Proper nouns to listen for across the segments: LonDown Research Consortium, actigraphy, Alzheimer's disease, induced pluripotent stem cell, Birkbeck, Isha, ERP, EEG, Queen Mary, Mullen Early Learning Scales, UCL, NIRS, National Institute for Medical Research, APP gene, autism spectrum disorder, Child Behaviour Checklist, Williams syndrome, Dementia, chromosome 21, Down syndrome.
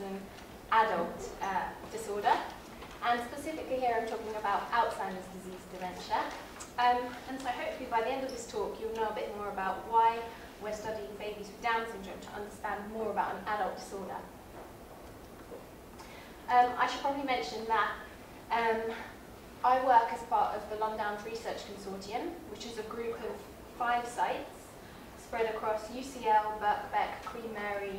autism adult disorder. And specifically here I'm talking about Alzheimer's disease dementia. And so hopefully by the end of this talk you'll know a bit more about why we're studying babies with Down syndrome to understand more about an adult disorder. I should probably mention that I work as part of the LonDown Research Consortium, which is a group of 5 sites spread across UCL, Birkbeck, Queen Mary,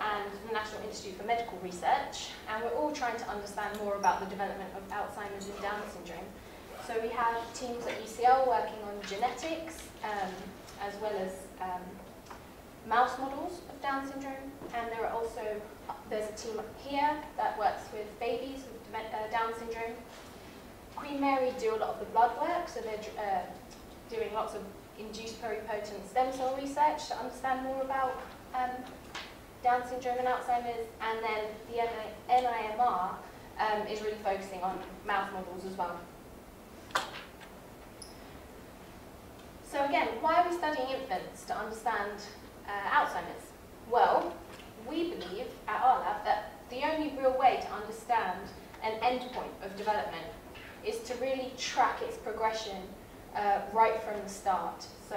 and the National Institute for Medical Research, and we're all trying to understand more about the development of Alzheimer's and Down syndrome. So we have teams at UCL working on genetics, as well as mouse models of Down syndrome, and there are also, there's a team here that works with babies with Down syndrome. Queen Mary do a lot of the blood work, so they're doing lots of induced pluripotent stem cell research to understand more about Down syndrome and Alzheimer's, and then the NIMR is really focusing on mouse models as well. So again, why are we studying infants to understand Alzheimer's? Well, we believe at our lab that the only real way to understand an endpoint of development is to really track its progression right from the start. So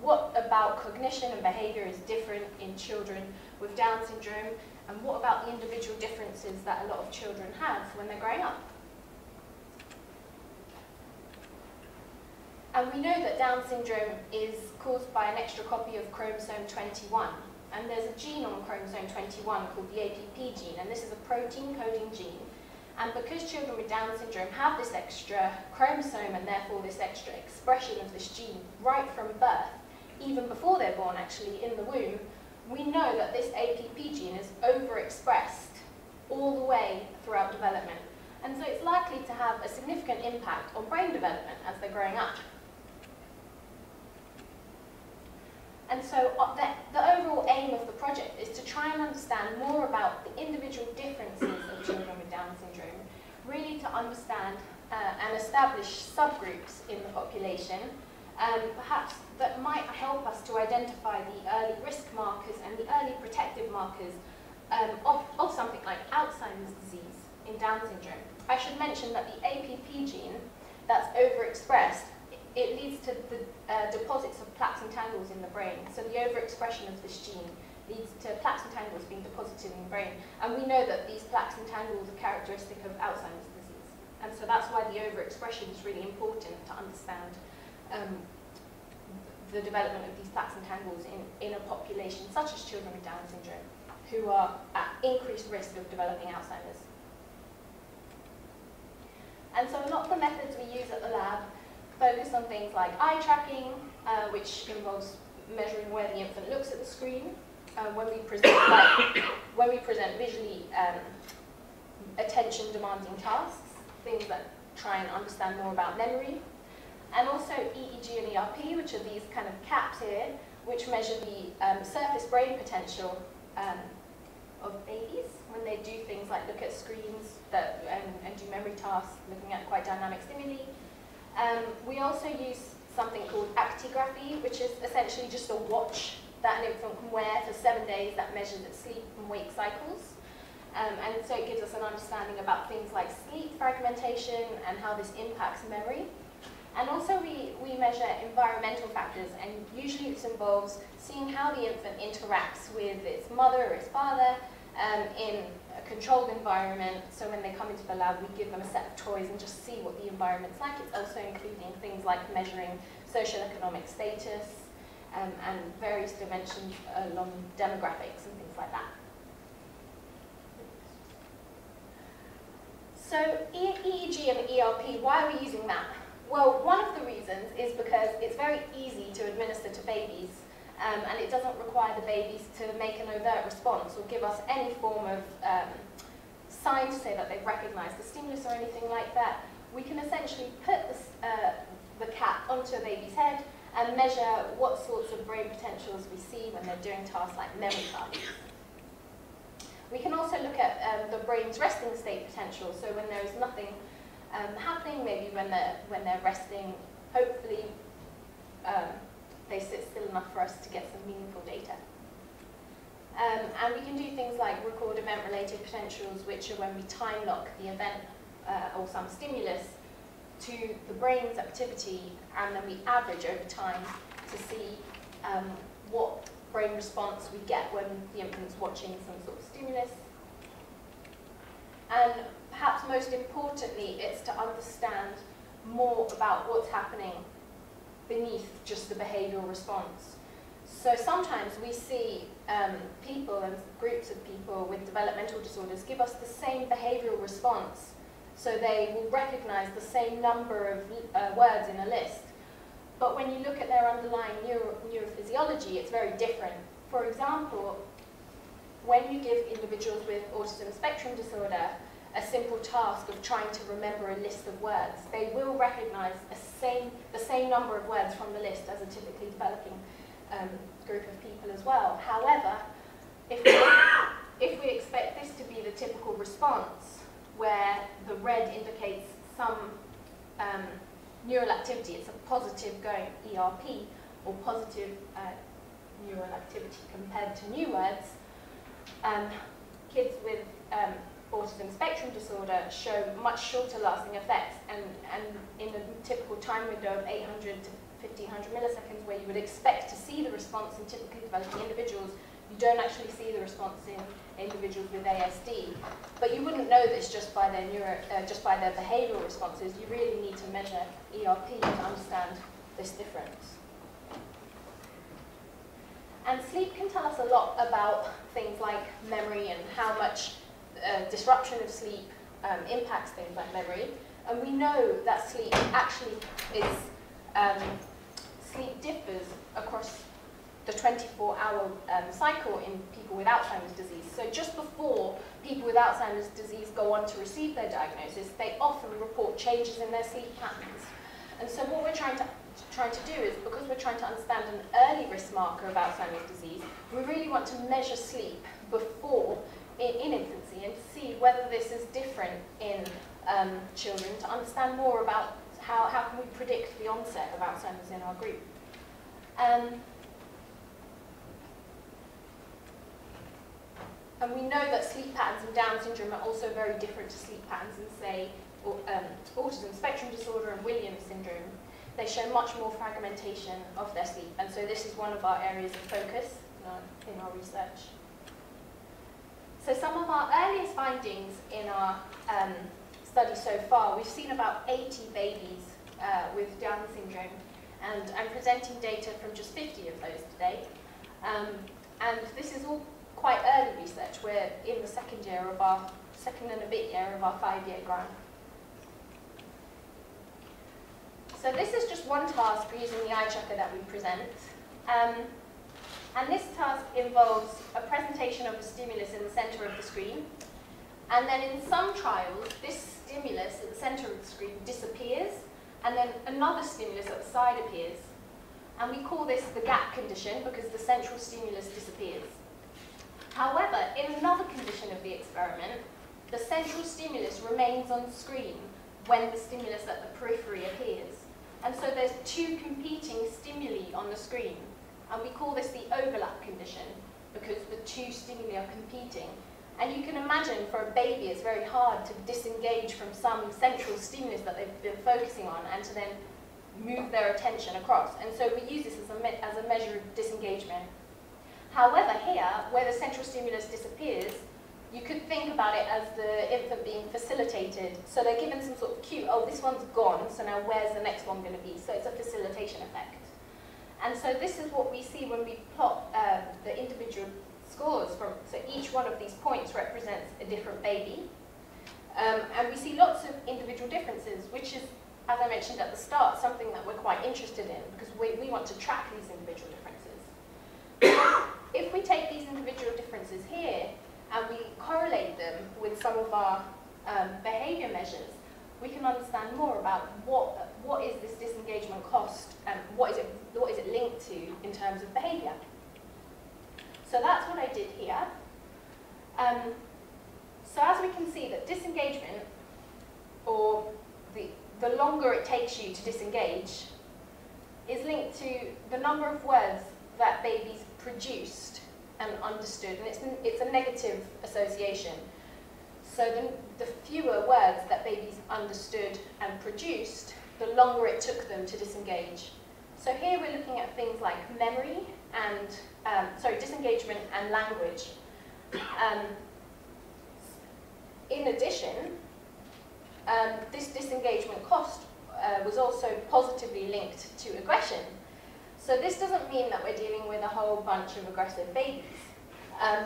what about cognition and behaviour is different in children with Down syndrome, and what about the individual differences that a lot of children have when they're growing up? And we know that Down syndrome is caused by an extra copy of chromosome 21, and there's a gene on chromosome 21 called the APP gene, and this is a protein coding gene. And because children with Down syndrome have this extra chromosome and therefore this extra expression of this gene right from birth, even before they're born actually, in the womb, we know that this APP gene is overexpressed all the way throughout development. And so it's likely to have a significant impact on brain development as they're growing up. And so the overall aim of the project is to try and understand more about the individual differences of children with Down syndrome, really to understand and establish subgroups in the population, perhaps that might help us to identify the early risk markers and the early protective markers of something like Alzheimer's disease in Down syndrome. I should mention that the APP gene that's overexpressed, it leads to the deposits of plaques and tangles in the brain. So the overexpression of this gene leads to plaques and tangles being deposited in the brain. And we know that these plaques and tangles are characteristic of Alzheimer's disease. And so that's why the overexpression is really important to understand the development of these plaques and tangles in a population such as children with Down syndrome, who are at increased risk of developing Alzheimer's. And so a lot of the methods we use at the lab focus on things like eye tracking, which involves measuring where the infant looks at the screen. When we present visually attention-demanding tasks, things that try and understand more about memory, and also EEG and ERP, which are these kind of caps here, which measure the surface brain potential of babies when they do things like look at screens that, and do memory tasks, looking at quite dynamic stimuli. We also use something called actigraphy, which is essentially just a watch that an infant can wear for 7 days that measures its sleep and wake cycles. And so it gives us an understanding about things like sleep fragmentation and how this impacts memory. And also we measure environmental factors, and usually it involves seeing how the infant interacts with its mother or its father in a controlled environment. So when they come into the lab, we give them a set of toys and just see what the environment's like. It's also including things like measuring socioeconomic status and various dimensions along demographics and things like that. So EEG and ERP, why are we using that? Well, one of the reasons is because it's very easy to administer to babies, and it doesn't require the babies to make an overt response or give us any form of sign to say that they've recognised the stimulus or anything like that. We can essentially put the cap onto a baby's head and measure what sorts of brain potentials we see when they're doing tasks like memory tasks. We can also look at the brain's resting state potential, so when there is nothing happening, maybe when they're resting, hopefully they sit still enough for us to get some meaningful data. And we can do things like record event-related potentials, which are when we time lock the event or some stimulus to the brain's activity, and then we average over time to see what brain response we get when the infant's watching some sort of stimulus. And perhaps most importantly, it's to understand more about what's happening beneath just the behavioural response. So sometimes we see people and groups of people with developmental disorders give us the same behavioural response. So they will recognise the same number of words in a list. But when you look at their underlying neurophysiology, it's very different. For example, when you give individuals with autism spectrum disorder a simple task of trying to remember a list of words, they will recognise the same number of words from the list as a typically developing group of people as well. However, if we expect this to be the typical response, where the red indicates some neural activity, it's a positive going ERP, or positive neural activity compared to new words, kids with autism spectrum disorder show much shorter lasting effects, and in a typical time window of 800 to 1500 milliseconds, where you would expect to see the response in typically developing individuals, you don't actually see the response in individuals with ASD. But you wouldn't know this just by their behavioural responses. You really need to measure ERP to understand this difference. And sleep can tell us a lot about things like memory and how much disruption of sleep impacts things like memory. And we know that sleep actually is sleep differs across the 24-hour cycle in people with Alzheimer's disease. So just before people with Alzheimer's disease go on to receive their diagnosis, they often report changes in their sleep patterns. And so what we're trying to do is, because we're trying to understand an early risk marker of Alzheimer's disease, we really want to measure sleep before, in infancy, and see whether this is different in children, to understand more about how can we predict the onset of Alzheimer's in our group. And we know that sleep patterns in Down syndrome are also very different to sleep patterns in, say, autism spectrum disorder and Williams syndrome. They show much more fragmentation of their sleep, and so this is one of our areas of focus in our research. So some of our earliest findings in our study so far, we've seen about 80 babies with Down syndrome, and I'm presenting data from just 50 of those today. And this is all quite early research. We're in the second and a bit year of our 5-year grant. So this is just one task using the eye checker that we present. And this task involves a presentation of a stimulus in the center of the screen. And then in some trials, this stimulus at the center of the screen disappears, and then another stimulus at the side appears. And we call this the gap condition, because the central stimulus disappears. However, in another condition of the experiment, the central stimulus remains on screen when the stimulus at the periphery appears. And so there's two competing stimuli on the screen. And we call this the overlap condition, because the two stimuli are competing. And you can imagine for a baby, it's very hard to disengage from some central stimulus that they've been focusing on and to then move their attention across. And so we use this as a measure of disengagement. However, here, where the central stimulus disappears, you could think about it as the infant being facilitated. So they're given some sort of cue, oh, this one's gone, so now where's the next one going to be? So it's a facilitation effect. And so this is what we see when we plot the individual scores. So each one of these points represents a different baby. And we see lots of individual differences, which is, as I mentioned at the start, something that we're quite interested in, because we want to track these individual differences. If we take these individual differences here and we correlate them with some of our behavior measures, we can understand more about what is this disengagement cost and what is it linked to in terms of behaviour. So that's what I did here. So as we can see, that disengagement, or the longer it takes you to disengage, is linked to the number of words that babies produced and understood, and it's a negative association. So the fewer words that babies understood and produced, the longer it took them to disengage. So here we're looking at things like memory and, disengagement and language. In addition, this disengagement cost was also positively linked to aggression. So this doesn't mean that we're dealing with a whole bunch of aggressive babies.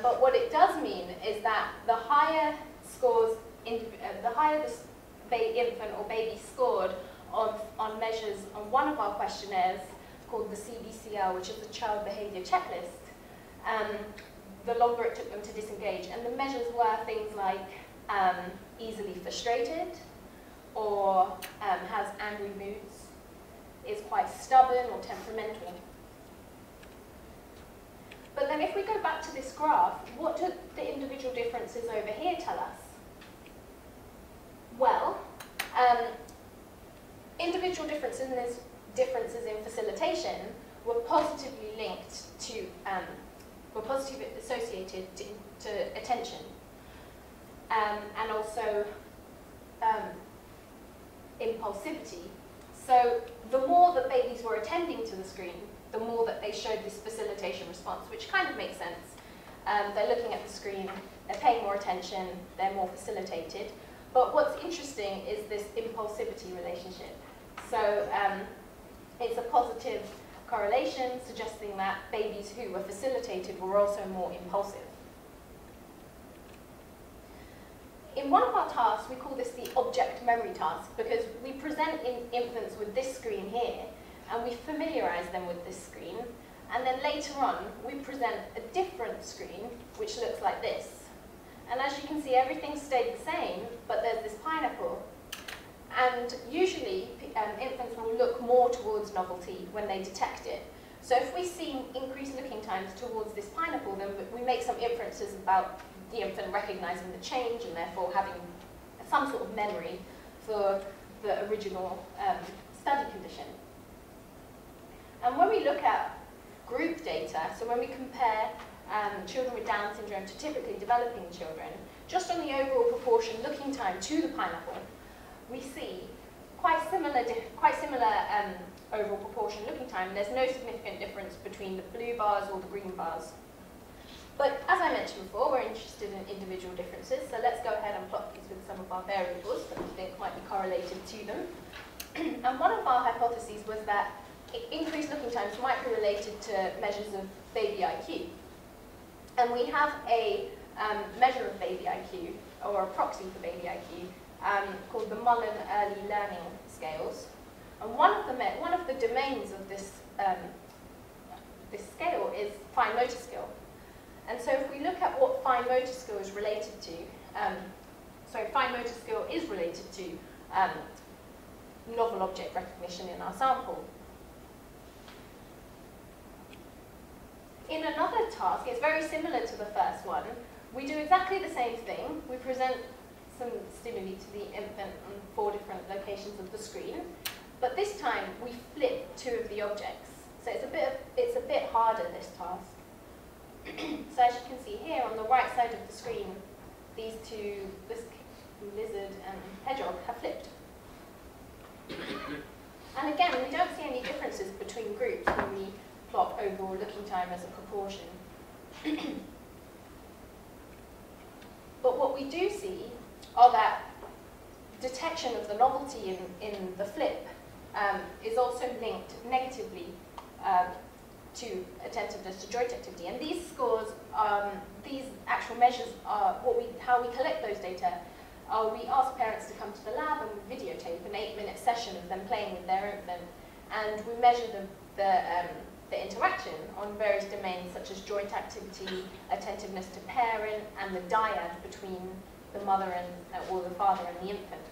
But what it does mean is that the higher scores, the higher the infant or baby scored on measures on one of our questionnaires called the CBCL, which is the Child Behaviour Checklist, the longer it took them to disengage. And the measures were things like easily frustrated, or has angry moods, is quite stubborn or temperamental. But then if we go back to this graph, what do the individual differences over here tell us? Well, individual differences in facilitation were positively linked to, were positively associated to attention. And also impulsivity. So the more that babies were attending to the screen, the more that they showed this facilitation response, which kind of makes sense. They're looking at the screen, they're paying more attention, they're more facilitated. But what's interesting is this impulsivity relationship. So it's a positive correlation suggesting that babies who were facilitated were also more impulsive. In one of our tasks, we call this the object memory task, because we present infants with this screen here, and we familiarise them with this screen, and then later on, we present a different screen, which looks like this. And as you can see, everything stayed the same, but there's this pineapple. And usually, infants will look more towards novelty when they detect it. So if we see increased looking times towards this pineapple, then we make some inferences about the infant recognising the change and therefore having some sort of memory for the original study condition. And when we look at group data, so when we compare children with Down syndrome to typically developing children, just on the overall proportion looking time to the pineapple, we see quite similar overall proportion looking time. There's no significant difference between the blue bars or the green bars. But as I mentioned before, we're interested in individual differences, so let's go ahead and plot these with some of our variables that we think might be correlated to them. And one of our hypotheses was that increased looking times might be related to measures of baby IQ. And we have a measure of baby IQ, or a proxy for baby IQ, called the Mullen Early Learning Scales. And one of the domains of this, this scale is fine motor skill. And so if we look at what fine motor skill is related to, novel object recognition in our sample. In another task, it's very similar to the first one. We do exactly the same thing. We present some stimuli to the infant on 4 different locations of the screen, but this time we flip 2 of the objects. So it's a bit harder, this task. So as you can see here, on the right side of the screen, these two, this lizard and hedgehog, have flipped. And again, we don't see any differences between groups when we plot overall looking time as a proportion. But what we do see are that detection of the novelty in the flip is also linked negatively to attentiveness to joint activity, and these scores, these actual measures are how we collect those data. We ask parents to come to the lab and we videotape an 8-minute session of them playing with their infant, and we measure the interaction on various domains such as joint activity, attentiveness to parent, and the dyad between the mother and or the father and the infant.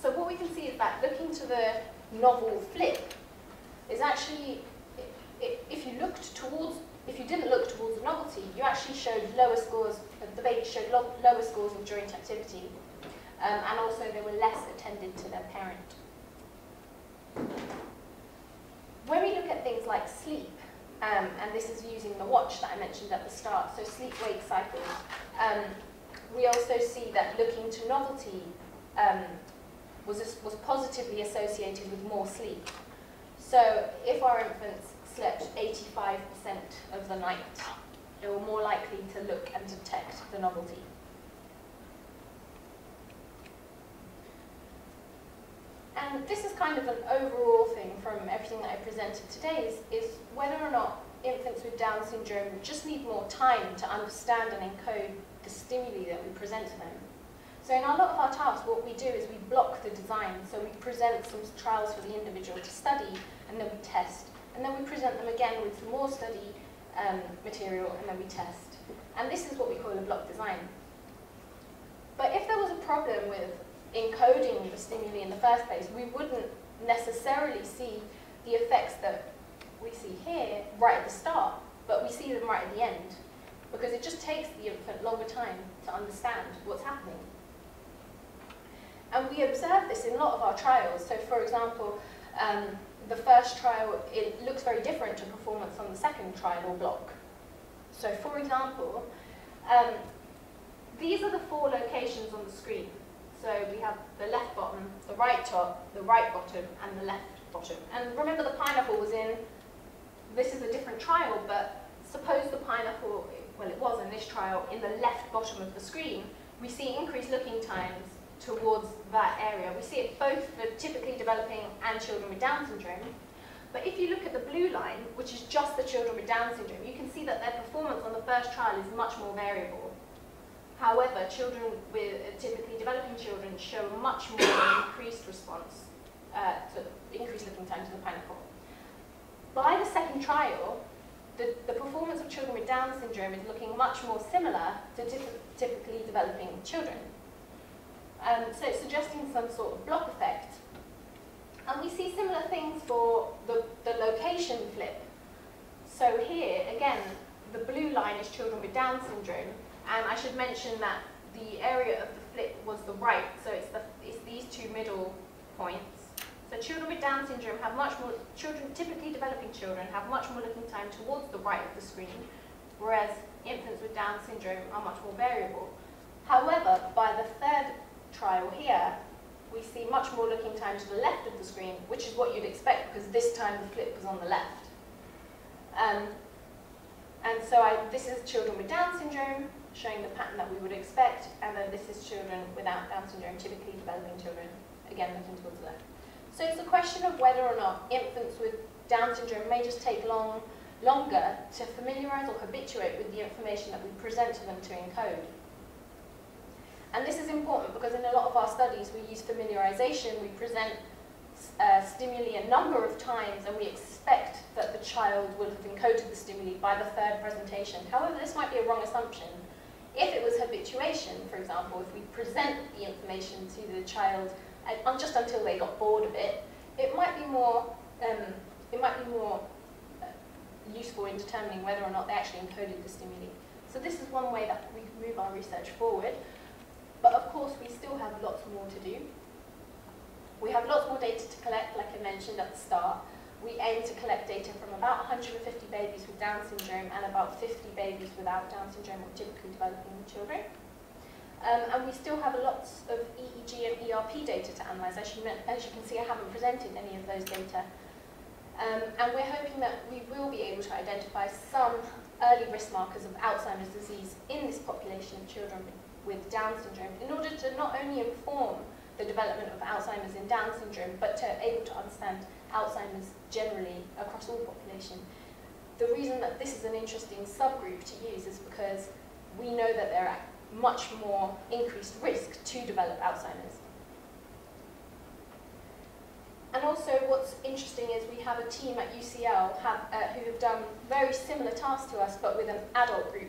So what we can see is that looking to the novel flip is actually, if you didn't look towards the novelty, you actually showed lower scores. The baby showed lower scores of joint activity, and also they were less attended to their parent. When we look at things like sleep, and this is using the watch that I mentioned at the start, so sleep-wake cycles. We also see that looking to novelty was positively associated with more sleep. So if our infants slept 85% of the night, they were more likely to look and detect the novelty. And this is kind of an overall thing from everything that I presented today, is whether or not infants with Down syndrome just need more time to understand and encode the stimuli that we present to them. So in a lot of our tasks, what we do is we block the design. So we present some trials for the individual to study, and then we test. And then we present them again with some more study material, and then we test. And this is what we call a block design. But if there was a problem with encoding the stimuli in the first place, we wouldn't necessarily see the effects that we see here right at the start, but we see them right at the end, because it just takes the infant longer time to understand what's happening. And we observe this in a lot of our trials. So for example, the first trial, it looks very different to performance on the second trial or block. So for example, these are the four locations on the screen. So we have the left bottom, the right top, the right bottom, and the left bottom. And remember, the pineapple was in, this is a different trial, but suppose the pineapple, well, it was in this trial, in the left bottom of the screen, we see increased looking times towards that area. We see it both for typically developing and children with Down syndrome. But if you look at the blue line, which is just the children with Down syndrome, you can see that their performance on the first trial is much more variable. However, children with typically developing children show much more increased response to increased looking time to the pineapple. By the second trial, the performance of children with Down syndrome is looking much more similar to typically developing children. So it's suggesting some sort of block effect. And we see similar things for the location flip. So here, again, the blue line is children with Down syndrome. And I should mention that the area of the flip was the right, so it's these two middle points. So children with Down syndrome have much more, typically developing children have much more looking time towards the right of the screen, whereas infants with Down syndrome are much more variable. However, by the third trial here, we see much more looking time to the left of the screen, which is what you'd expect, because this time the flip was on the left. And so this is children with Down syndrome, showing the pattern that we would expect, and then this is children without Down syndrome, typically developing children, again looking towards the left. So it's a question of whether or not infants with Down syndrome may just take longer to familiarise or habituate with the information that we present to them to encode. And this is important because in a lot of our studies we use familiarisation, we present stimuli a number of times, and we expect that the child will have encoded the stimuli by the third presentation. However, this might be a wrong assumption. If it was habituation, for example, if we present the information to the child just until they got bored of it, it might be more useful in determining whether or not they actually encoded the stimuli. So this is one way that we can move our research forward. But of course, we still have lots more to do. We have lots more data to collect, like I mentioned at the start. We aim to collect data from about 150 babies with Down syndrome and about 50 babies without Down syndrome or typically developing children. And we still have lots of EEG and ERP data to analyse. As you can see, I haven't presented any of those data. And we're hoping that we will be able to identify some early risk markers of Alzheimer's disease in this population of children with Down syndrome, in order to not only inform the development of Alzheimer's in Down syndrome, but to able to understand Alzheimer's generally across all population. The reason that this is an interesting subgroup to use is because we know that they're at much more increased risk to develop Alzheimer's. And also what's interesting is we have a team at UCL who have done very similar tasks to us, but with an adult group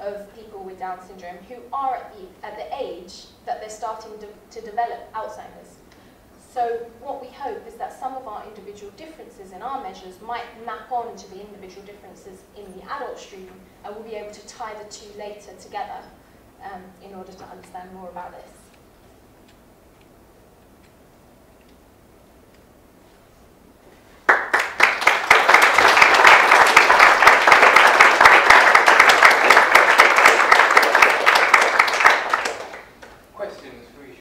of people with Down syndrome who are at the age that they're starting to develop Alzheimer's. So what we hope is that some of our individual differences in our measures might map on to the individual differences in the adult stream, and we'll be able to tie the two later together in order to understand more about this. Williams ratio.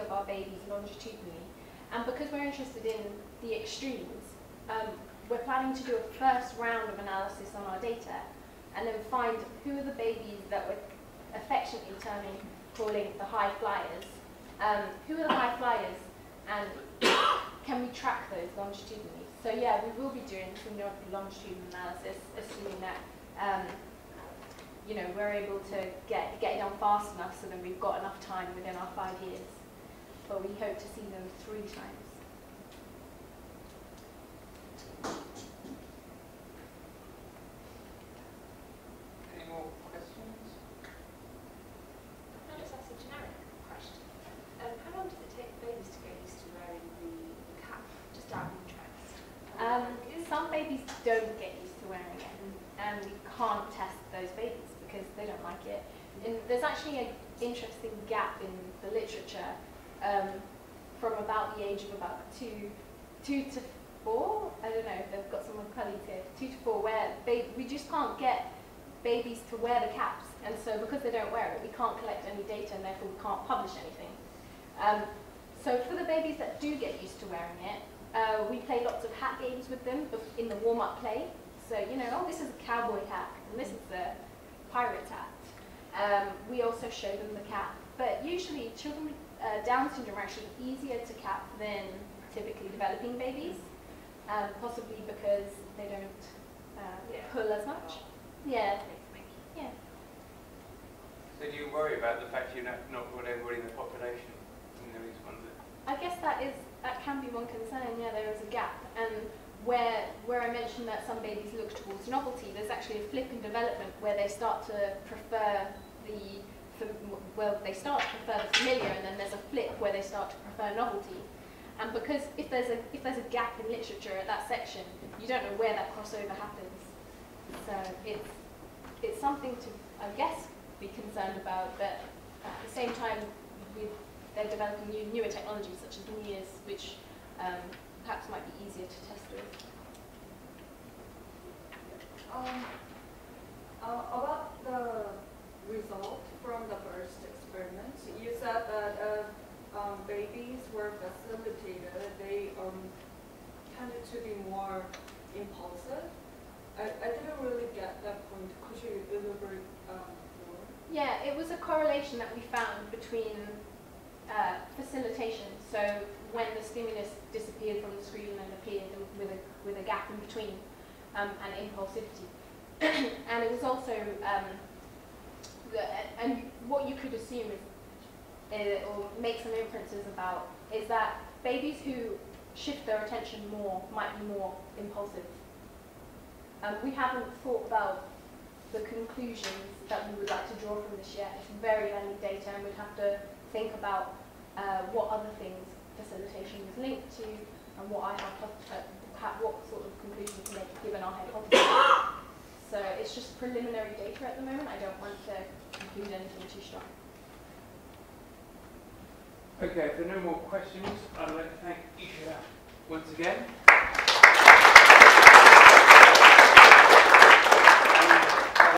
Of our babies longitudinally, and because we're interested in the extremes, we're planning to do a first round of analysis on our data and then find who are the babies that we're affectionately calling the high flyers. Who are the high flyers, and can we track those longitudinally? So yeah, we will be doing some longitudinal analysis, assuming that you know, we're able to get it done fast enough so that we've got enough time within our 5 years. But we hope to see them 3 times. Any more questions? Can I just ask a generic question? How long does it take babies to get used to wearing the cap, just out of interest? Some babies don't get used to wearing it, and we can't test those babies because they don't like it. And there's actually an interesting gap in the literature. From about the age of about two to four, I don't know if they've got some colleagues here, 2 to 4, where we just can't get babies to wear the caps, and so because they don't wear it, we can't collect any data, and therefore we can't publish anything. So for the babies that do get used to wearing it, we play lots of hat games with them in the warm-up play. So you know, oh, this is a cowboy hat, and this is a pirate hat. We also show them the cap, but usually children with Down syndrome are actually easier to cap than typically developing babies, possibly because they don't pull as much. Yeah. Yeah. So do you worry about the fact you've not got everybody in the population? In these ones that I guess that can be one concern. Yeah, there is a gap, and where I mentioned that some babies look towards novelty, there's actually a flip in development where they start to prefer the familiar, and then there's a flip where they start to prefer novelty. And because if there's a gap in literature at that section, you don't know where that crossover happens. So it's something to, I guess, be concerned about. But at the same time, they're developing newer technologies such as NIRS, which perhaps might be easier to test with. About the result from the first experiment, you said that babies were facilitated. They tended to be more impulsive. I didn't really get that point. Could you elaborate more? Yeah, it was a correlation that we found between facilitation. So when the stimulus disappeared from the screen and appeared with a gap in between, and impulsivity, and it was also and what you could assume is, or make some inferences about, is that babies who shift their attention more might be more impulsive. We haven't thought about the conclusions that we would like to draw from this yet. It's very early data, and we'd have to think about what other things facilitation is linked to, and what sort of conclusions we make given our hypothesis. So it's just preliminary data at the moment. I don't want to conclude anything too strong. Okay, if there are no more questions, I'd like to thank Isha once again.